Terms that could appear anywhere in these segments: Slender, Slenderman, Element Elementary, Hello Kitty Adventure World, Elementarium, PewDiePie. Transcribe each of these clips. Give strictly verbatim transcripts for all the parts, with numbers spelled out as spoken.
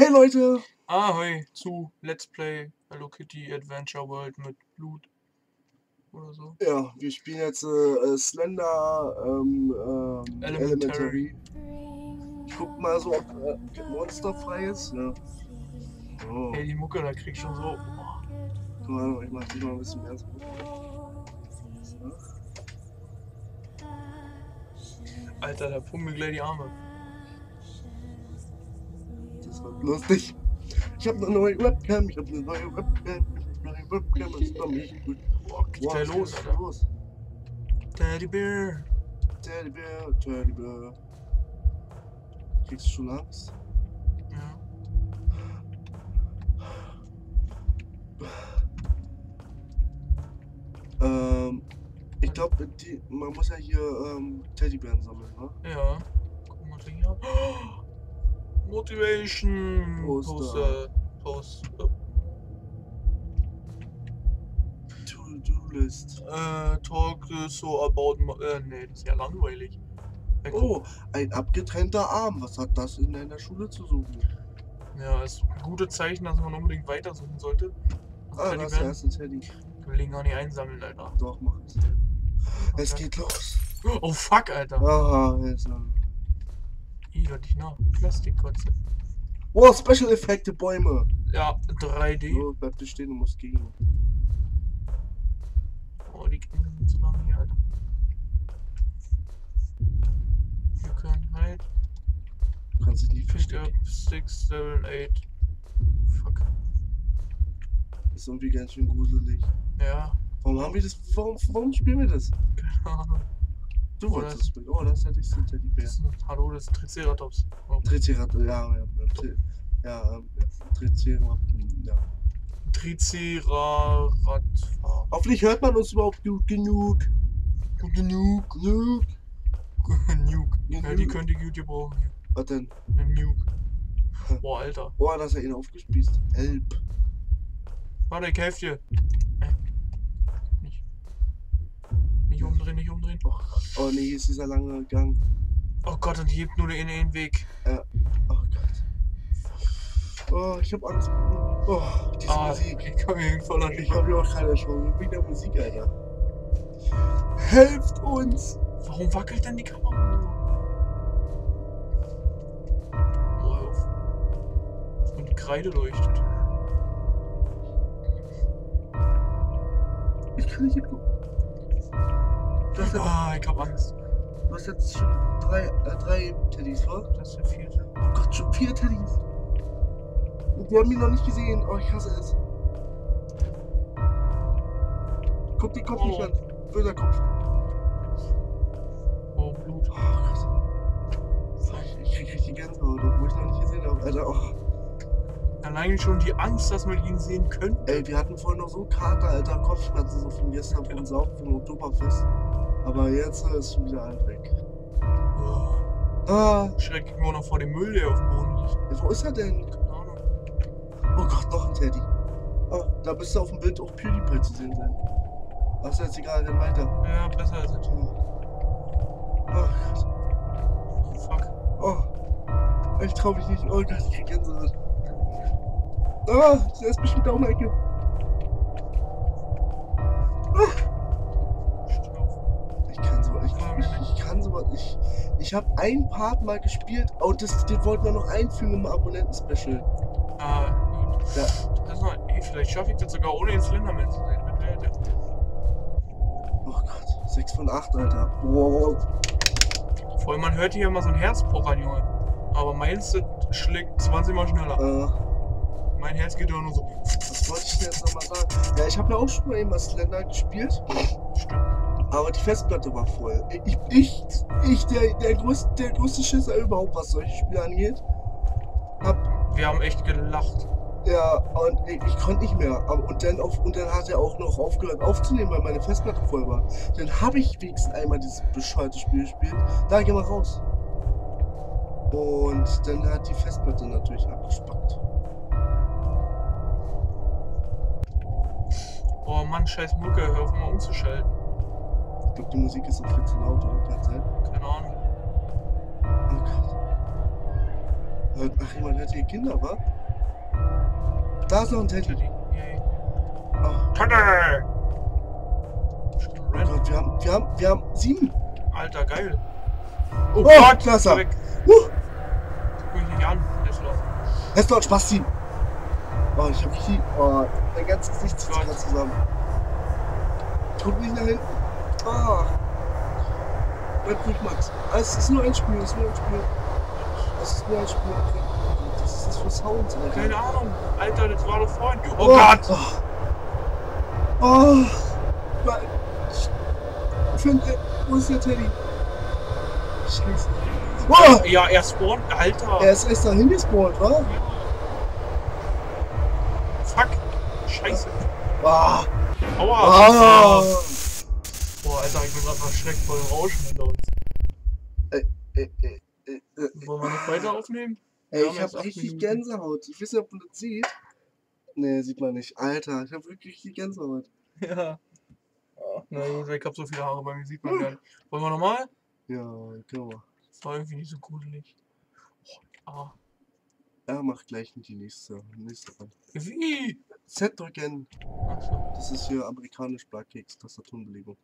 Hey Leute! Ahoi zu Let's Play Hello Kitty Adventure World mit Blut oder so. Ja, wir spielen jetzt äh, Slender ähm, ähm, Elementary. Elementary. Ich guck mal so, ob äh, Monster frei ist. Ja. Oh. Ey, die Mucke, da krieg ich schon so. Guck mal, ich mach die mal ein bisschen mehr. So. Alter, da pumpen mir gleich die Arme. Das wird lustig. Ich hab eine neue Webcam, ich hab eine neue Webcam, ich hab eine neue Webcam, das ist doch nicht gut. Boah, wow, was los, ist da los? Teddy Bear. Teddy Bear, Teddy Bear. Kriegst du schon Angst? Ja. Ähm, ich glaube, man muss ja hier ähm, Teddybären sammeln, ne? Ja. Gucken wir uns hier ab. Oh! Motivation! Poster. Poster. Poster. To-Do-List. Äh, talk so about... Äh, nee, das ist ja langweilig. Ja, oh, ein abgetrennter Arm. Was hat das in deiner Schule zu suchen? Ja, ist ein gutes Zeichen, dass man unbedingt weitersuchen sollte. Ah, das ist der erste Teddy. Wir legen auch nicht einsammeln, Alter. Doch, mach es. Okay. Es geht los. Oh fuck, Alter. Aha, jetzt. Ih, hör dich nach. Plastikkotze. Wow, Special Effekte Bäume. Ja, drei D. So, bleib dir stehen, du musst gehen. Oh, die Kinder sind zu lang hier, Alter. Wir können halt. Du kannst dich nicht verstehen. sechs, sieben, acht. Fuck. Ist irgendwie ganz schön gruselig. Ja. Warum haben wir das? Warum, warum spielen wir das? Keine Ahnung. Du wolltest das spielen. Oh, das hätte ich so Teddybär. Hallo, das ist Triceratops. Oh. Triceratops, ja, ja. Ja, Triceratops, ja. Triceratops. Hoffentlich hört man uns überhaupt gut genug. Gut genug. Genug. Genug. Ja, die könnte gut gebrauchen. Was denn? Genug. Boah, Alter. Boah, das hat ihn aufgespießt. Help. Warte, ich helf dir. Äh. Nicht. Nicht umdrehen, nicht umdrehen. Oh, oh nee, hier ist dieser lange Gang. Oh Gott, und hier gibt nur in den Weg. Ja. Oh Gott. Oh, ich hab Angst. Oh, diese ah, Musik. Ich komm hier voll an. Ich hab hier auch keine Chance. Wegen der Musik, Alter. Helft uns! Warum wackelt denn die Kamera? Oh, auf. Und die Kreide leuchtet. Ich kann nicht hingucken. Ah, ich hab Angst. Du hast jetzt schon drei, äh, drei Teddys, oder? Das ist der vierte. Oh Gott, schon vier Teddys. Und die haben ihn noch nicht gesehen. Oh, ich hasse es. Guck den Kopf oh. nicht an. Böser Kopf. Oh, Blut. Oh Gott. Ich krieg richtig Gänsehaut, obwohl ich noch nicht gesehen habe. Alter, oh. Allein schon die Angst, dass man ihn sehen könnte. Ey, wir hatten vorhin noch so Kater, Alter, Kopfschmerzen, so von gestern, vom Saufen, vom Oktoberfest. Aber jetzt äh, ist schon wieder ein weg. Oh. Ah. Schreck ich nur noch vor dem Müll, der auf dem Boden liegt. Wo ist er denn? Keine Ahnung. Oh Gott, noch ein Teddy. Oh, da müsste auf dem Bild auch PewDiePie zu sehen sein. Ach, ist jetzt egal, dann weiter. Ja, besser als jetzt. Oh Gott. Oh fuck. Oh. Ich trau mich nicht. Oh Gott, ich krieg Gänsehaut. Ah, der ist bestimmt da um die Ecke. Ah. Ich kann sowas, ich, ich, ich kann sowas, ich, ich habe ein Part mal gespielt, und oh, das, das wollten wir noch einfügen im Abonnenten-Special. Ah, ja. Das noch, ey, vielleicht schaffe ich das sogar ohne den Slenderman zu sehen. Oh Gott, sechs von acht, Alter. Wow. Vor allem, man hört hier immer so ein Herzpochern, Junge. Aber meins schlägt zwanzig mal schneller. Ah. Mein Herz geht doch nur so. Was wollte ich dir jetzt nochmal sagen? Ja, ich habe ja auch schon mal eben Slender gespielt. Stimmt. Aber die Festplatte war voll. Ich, ich, ich der, der, größte, der größte Schisser überhaupt, was solche Spiele angeht. Hab, Wir haben echt gelacht. Ja, und ich, ich konnte nicht mehr. Und dann, auf, und dann hat er auch noch aufgehört aufzunehmen, weil meine Festplatte voll war. Dann habe ich wenigstens einmal dieses bescheuerte Spiel gespielt. Da geh mal raus. Und dann hat die Festplatte natürlich abgespackt. Oh Mann, scheiß Mucke, hör auf mal umzuschalten. Ich glaube, die Musik ist auch viel zu laut, oder? Keine Ahnung. Oh Gott. Ach, jemand hätte hier Kinder, wa? Da ist noch ein Teddy. Ach. Teddy! Oh Gott, wir haben, wir haben, wir haben sieben. Alter, geil. Oh, oh Gott, klasse. Weg. Uh. Guck ich nicht an, Heslot. Heslot, Spastin. Oh, ich hab viel. Oh, mein ganzes Gesicht zieht sich gerade zusammen. Guck nicht nach hinten. Ah. Bleib ruhig, Max. Es ist nur ein Spiel, es ist nur ein Spiel. Es ist nur ein Spiel. Was ist das für Sound? Alter? Keine Ahnung. Alter, das war doch vorhin. Oh, oh Gott. Oh. Oh. Nein. Wo ist der Teddy? Scheiße. Oh! Ja, er spawnt, Alter. Er ist erst dahin gespawnt, wa? Ja. Fuck. Scheiße. Ah. Aua. Ah. Boah, Alter, ich bin gerade verschreckt vor dem Rauschen hinter uns. Äh, äh, äh, äh, äh. Wollen wir noch weiter aufnehmen? Ey, ich hab richtig Gänsehaut. Ich weiß nicht, ob man das sieht. Nee, sieht man nicht. Alter, ich hab wirklich die Gänsehaut. Ja. Na gut, ich hab so viele Haare bei mir, sieht man gar nicht. Wollen wir nochmal? Ja, klar. Das war irgendwie nicht so gruselig. Oh, ah. Er macht gleich mit die nächste. nächste Wie? Z drücken. Achso. Das ist hier amerikanisch Blackcakes, Tastaturenbelegung.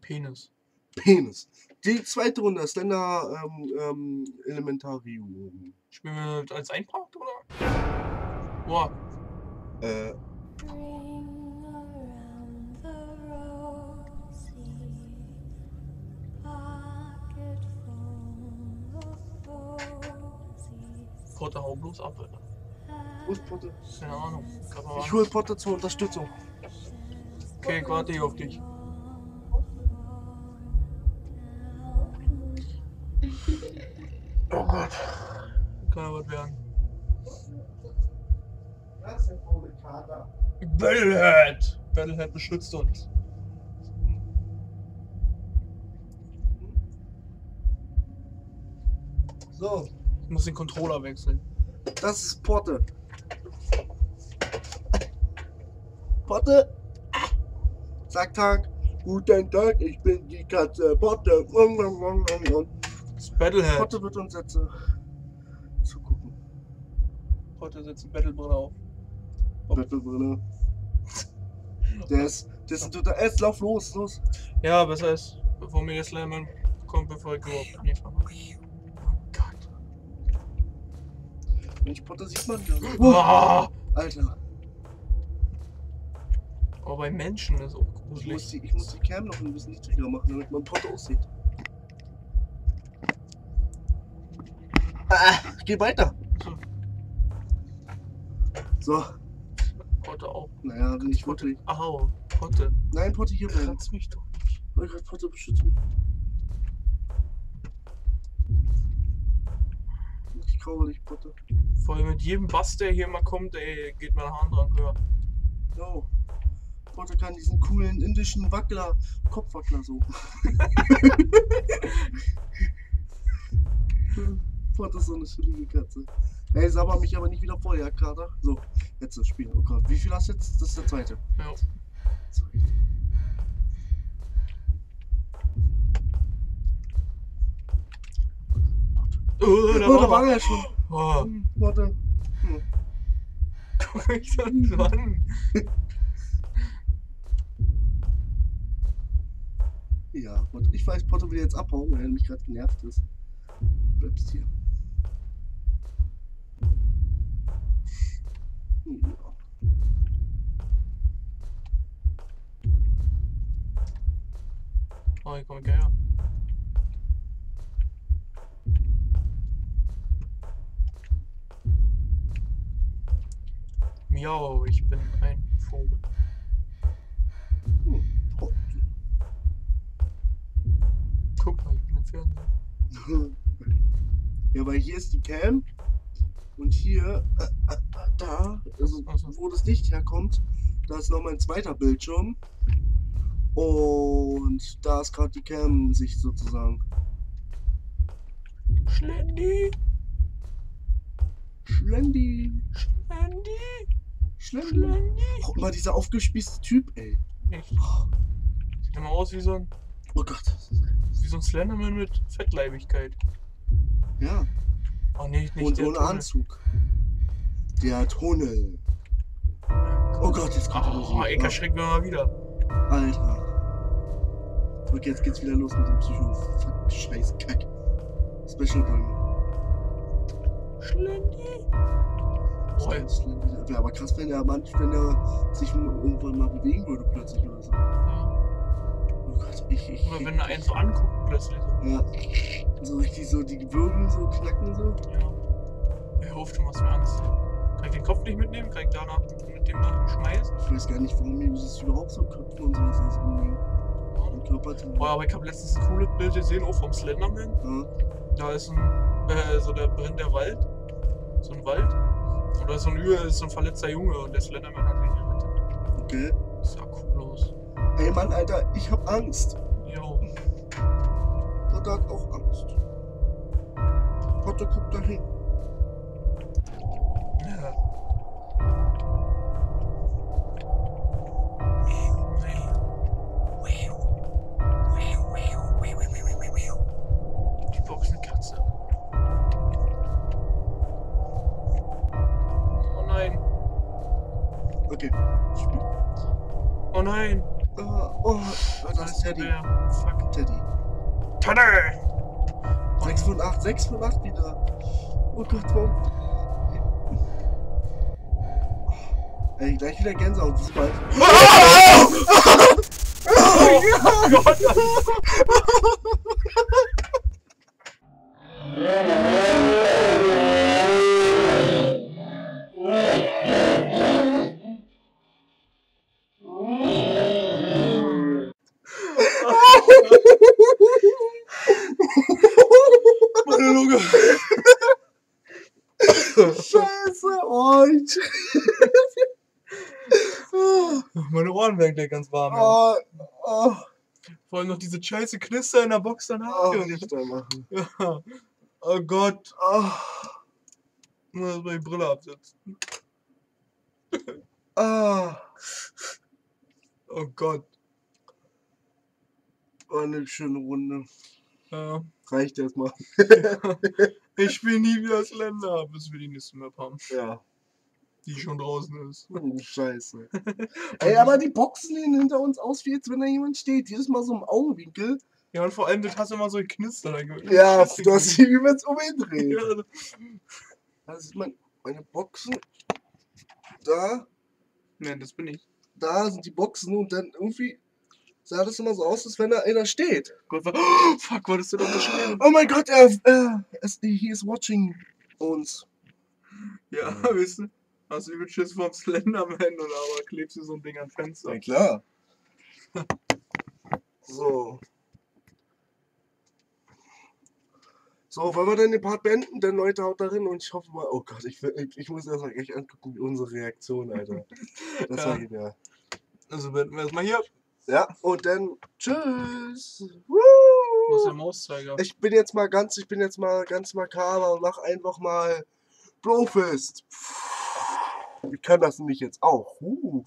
Penis. Penis. Die zweite Runde, Slender ähm, ähm, Elementarium. Spielen wir als Einpacht, oder? Boah. Äh. Potter, hau bloß ab, Alter. Wo ist Potter? Keine Ahnung. Ich hole Potter zur Unterstützung. Okay, ich warte hier auf dich. Oh Gott. Kann ja was werden. Was ist denn vor mit Kater? Battlehead! Battlehead beschützt uns. So. Ich muss den Controller wechseln. Das ist Porte. Porte. Sag Tag. Guten Tag, ich bin die Katze Porte. Das Battlehead. Porte wird uns jetzt zugucken. Porte setzt eine Battlebrille auf. Battlebrille. Der ist, der ist ein total... Jetzt lauf los, los. Ja, besser ist, bevor mir der Slenderman kommt, bevor ich überhaupt nicht vermache. Wenn ich Potter sieht man das. Oh, Alter. Aber oh, bei Menschen ist auch gruselig. Ich muss, die, ich muss die Cam noch ein bisschen niedriger machen, damit man Potter aussieht. Ah, geh weiter. So. Potter auch. Naja, wenn ich Potter. Au, Potter. Nein, Potter hier bleiben. Kannst mich doch nicht. Oh Gott, Potter beschützt mich. Ich kaufe dich, Potter. Vor allem mit jedem Bass, der hier mal kommt, ey, geht mein Hahn dran höher. Jo. Potter kann diesen coolen indischen Wackler, Kopfwackler suchen. Potter ist so eine schwierige Katze. Ey, sabber mich aber nicht wieder vor, ja, Kater? So, jetzt das Spiel. Oh Gott, wie viel hast du jetzt? Das ist der zweite. Ja. Sorry. Oh, da, oh, war, da war er schon. Oh. Warte. Hm. Guck mich sonst an. Ja, und ich weiß, Potter will jetzt abhauen, weil er mich gerade genervt ist. Bleibst hier. Hm, ja. Oh, ich komme gleich her. Miau, ich bin ein Vogel. Hm. Oh. Guck mal, ich bin im Fernsehen. Ja, weil hier ist die Cam und hier, äh, äh, da, also wo das Licht herkommt, da ist noch mein zweiter Bildschirm und da ist gerade die Cam-Sicht sozusagen. Schlendi! Schlendi! Schlendi! Schlimm. Guck mal, dieser aufgespießte Typ, ey. Echt? Oh. Sieht immer aus wie so ein... Oh Gott. Wie so ein Slenderman mit Fettleibigkeit. Ja. Oh, nicht, nicht und ohne Tunnel. Anzug. Der Tunnel. Oh Gott, jetzt kommt er los. Oh, Ecker schreckt mir mal wieder. Alter. Und jetzt geht's wieder los mit dem Psycho-Scheiß-Kack. Special Ball. Schlendi. Oh, Slender. Wäre aber krass, wenn er, wenn er sich irgendwann mal bewegen würde plötzlich oder so. Oh Gott, ich, ich... Oder wenn er einen so anguckt plötzlich. Ja. So richtig so, die Wirbel so knacken so. Ja. Ich hoffe, du machst mir Angst. Kann ich den Kopf nicht mitnehmen? Kann ich danach mit dem nach dem Schmeißen? Ich weiß gar nicht, warum ihm das überhaupt so Köpfe und sowas ist. Boah, aber ich habe letztens ein cooles Bild gesehen, auch vom Slenderman. Mhm. Da ist ein, äh, so, da brennt der Wald. So ein Wald. Und da ist so ein Übel, ist so ein verletzter Junge und der Slenderman hat ihn gerettet. Okay. Das sah cool aus. Ey Mann, Alter, ich hab Angst. Jo. Potter hat auch Angst. Potter guckt da hin. Ja. Okay. Oh nein! Oh, oh, oh das ist Teddy. Der, fuck Teddy. Teddy! sechs von acht, sechs von acht wieder. Oh Gott, warum? Oh. Ey, gleich wieder Gänsehaut, das ist bald. Oh, oh, oh, oh, oh, oh Gott! Gott. Scheiße, oh, ich... Meine Ohren werden gleich ganz warm. Oh, oh. Vor allem noch diese scheiße Knister in der Box danach. Oh, nicht da machen. Ja. Oh Gott. Oh. Nur, dass meine Brille absitzt. Oh. Oh Gott. War eine schöne Runde. Ja. Reicht erstmal. Ich spiele nie wieder Slender, bis wir die nächste Map haben. Ja. Die schon draußen ist. Oh, scheiße. Ey, aber die Boxen sehen hinter uns aus, wie jetzt, wenn da jemand steht. Jedes Mal so im Augenwinkel. Ja, und vor allem, das hast du immer so Knister. Ja, du hast sie übelst umgedreht. Ja. Da sieht man meine Boxen. Da. Nein, das bin ich. Da sind die Boxen und dann irgendwie... Sah das immer so aus, als wenn da einer steht. Gott, war, oh, fuck, wolltest du doch beschreiben? Oh mein Gott, er, er, er ist, he is watching uns. Ja, mhm. Weißt du, hast du übelst Schiss vom Slenderman oder aber klebst du so ein Ding an Fenster? Ja, klar. So. So, wollen wir denn den Part beenden? Denn Leute, haut da rein und ich hoffe mal, oh Gott, ich, ich, ich muss erst mal gleich angucken, wie unsere Reaktion, Alter. Das ja. War genial. Also beenden wir erstmal hier. Ja, und dann tschüss. Wo ist der Mauszeiger? Ich bin jetzt mal ganz, ich bin jetzt mal ganz makaber und mach einfach mal Brofist. Ich kann das nämlich jetzt auch. Uh.